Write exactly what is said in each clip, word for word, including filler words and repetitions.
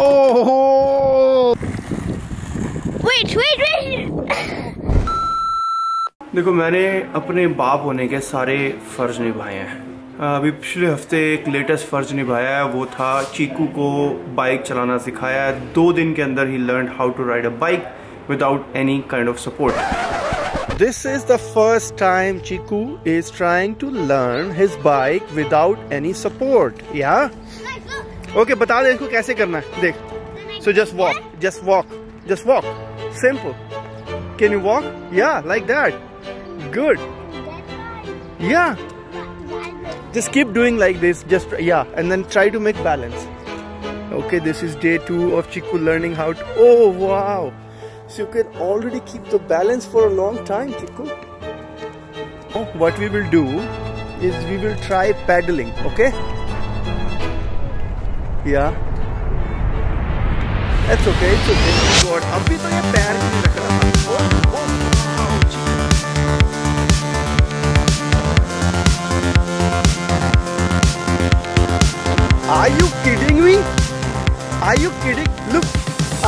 ओहो wait wait wait देखो, मैंने अपने बाप होने के सारे फर्ज निभाए हैं। अभी पिछले हफ्ते एक लेटेस्ट फर्ज निभाया है, वो था चीकू को बाइक चलाना सिखाया। दो दिन के अंदर ही learn how to ride a bike without any kind of support. This is the first time Chiku is trying to learn his bike without any support. Yeah okay, बता दे इसको कैसे करना है। देख, so just walk just walk just walk simple. Can you walk? Yeah, like that. Good. Yeah, just keep doing like this, just yeah, and then try to make balance. Okay, this is day two of Chiku learning how to, oh wow, so you can already keep the balance for a long time, Chiku. Oh, what we will do is we will try paddling, okay? Yeah, that's okay, it's okay. God, abhi to ye pair bhi nahi rakh raha. Oh, ouch. Are you kidding me? Are you kidding? Look,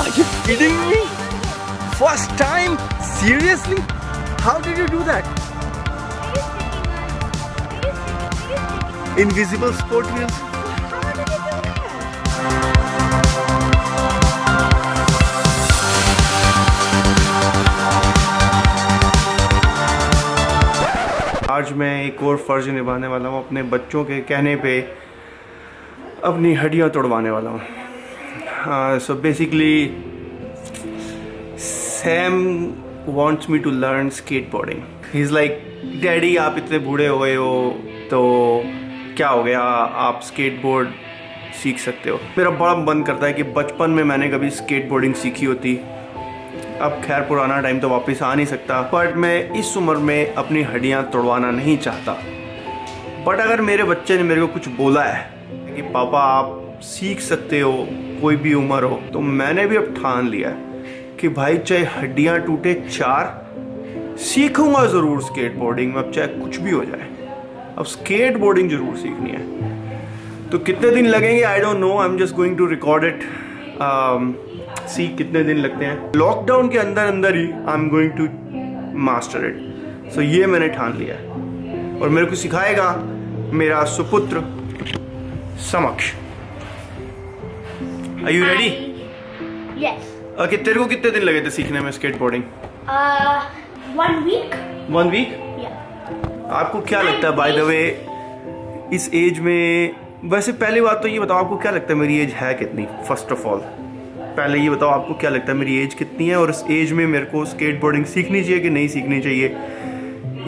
are you kidding me? First time? Seriously? How did you do that? Invisible sport wheels. आज मैं एक और फर्ज निभाने वाला हूँ, अपने बच्चों के कहने पे अपनी हड्डियाँ तोड़वाने वाला हूँ। So basically Sam wants me to learn skateboarding. He is like, daddy आप इतने बूढ़े हो गए हो तो क्या हो गया, आप स्केटबोर्ड सीख सकते हो। मेरा बड़ा मन करता है कि बचपन में मैंने कभी स्केटबोर्डिंग सीखी होती। अब खैर पुराना टाइम तो वापस आ नहीं सकता, बट मैं इस उम्र में अपनी हड्डियां तोड़वाना नहीं चाहता। बट अगर मेरे बच्चे ने मेरे को कुछ बोला है कि पापा आप सीख सकते हो कोई भी उम्र हो, तो मैंने भी अब ठान लिया है कि भाई चाहे हड्डियां टूटे चार, सीखूंगा ज़रूर स्केटबोर्डिंग में, अब चाहे कुछ भी हो जाए। अब स्केटबोर्डिंग ज़रूर सीखनी है। तो कितने दिन लगेंगे I don't know, I am just going to record it. सीख कितने दिन लगते हैं, लॉकडाउन के अंदर अंदर ही I am going to master it. So ये मैंने ठान लिया है, और मेरे को सिखाएगा मेरा सुपुत्र समक्ष। Are you ready? Yes. Okay, तेरे को कितने दिन लगे थे सीखने में skateboarding? One week. One week? आपको क्या लगता है, बाय द वे, इस एज में, वैसे पहली बात तो ये बताओ आपको क्या लगता है मेरी एज है कितनी? फर्स्ट ऑफ ऑल पहले ये बताओ आपको क्या लगता है मेरी एज कितनी है, और इस एज में मेरे को स्केटबोर्डिंग सीखनी चाहिए कि नहीं सीखनी चाहिए,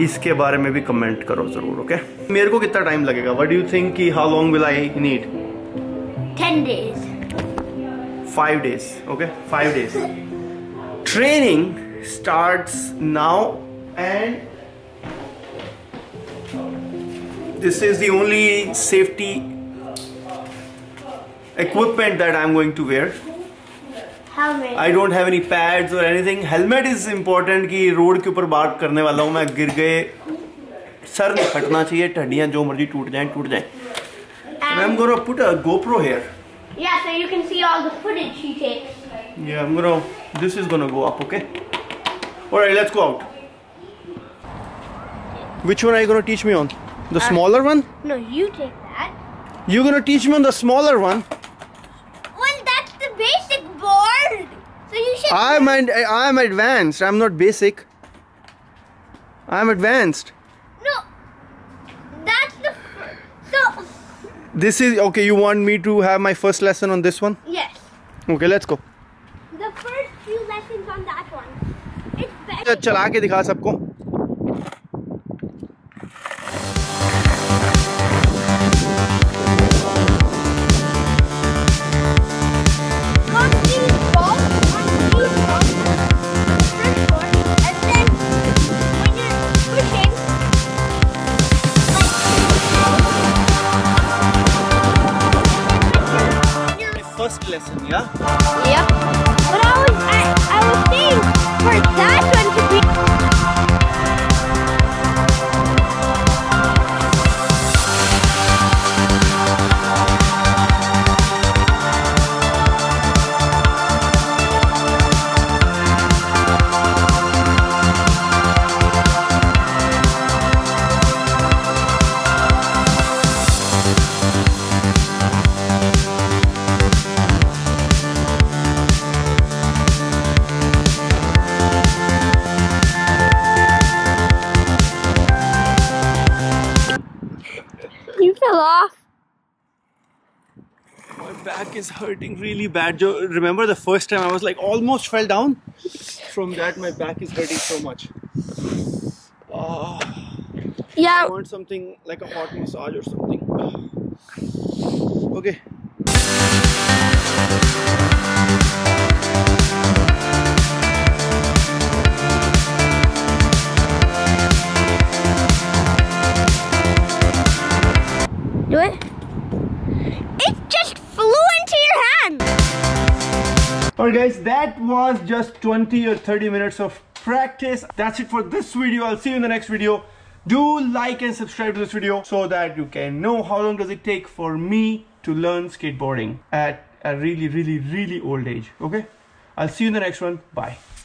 इसके बारे में भी कमेंट करो ज़रूर। ओके, मेरे को कितना टाइम लगेगा? व्हाट डू यू थिंक कि how long will I need? Ten days. Five days. Okay, five days. Training starts now and this is the only safety equipment that I'm going to wear. Helmet. I don't have any pads or anything. Helmet is important कि road के ऊपर बात करने वाला हूँ मैं, गिर गए सर नहीं फटना चाहिए, हड्डियाँ जो मर्जी टूट जाएं टूट जाएं। And I'm gonna put a GoPro here. Yeah, so you can see all the footage she takes. Yeah, I'm gonna. This is gonna go up, okay? All right, let's go out. Which one are you gonna teach me on? The smaller one? No, you take that. You're gonna teach me on the smaller one. Basic board, so you should. I'm ad I'm advanced. I'm not basic. I'm advanced. No, that's the so. This is okay. You want me to have my first lesson on this one? Yes. Okay, let's go. The first few lessons on that one. It's better. चला के दिखा सबको. Lesson, yeah? Yep. But I was I, I was saying for that one to be. back is hurting really bad. Jo, remember the first time I was like almost fell down? From that my back is hurting so much. Oh, yeah. I want something like a hot massage or something. Okay. Do it. It just flew into your hand. Alright guys, that was just twenty or thirty minutes of practice. That's it for this video. I'll see you in the next video. Do like and subscribe to this video so that you can know how long does it take for me to learn skateboarding at a really, really, really old age. Okay? I'll see you in the next one. Bye.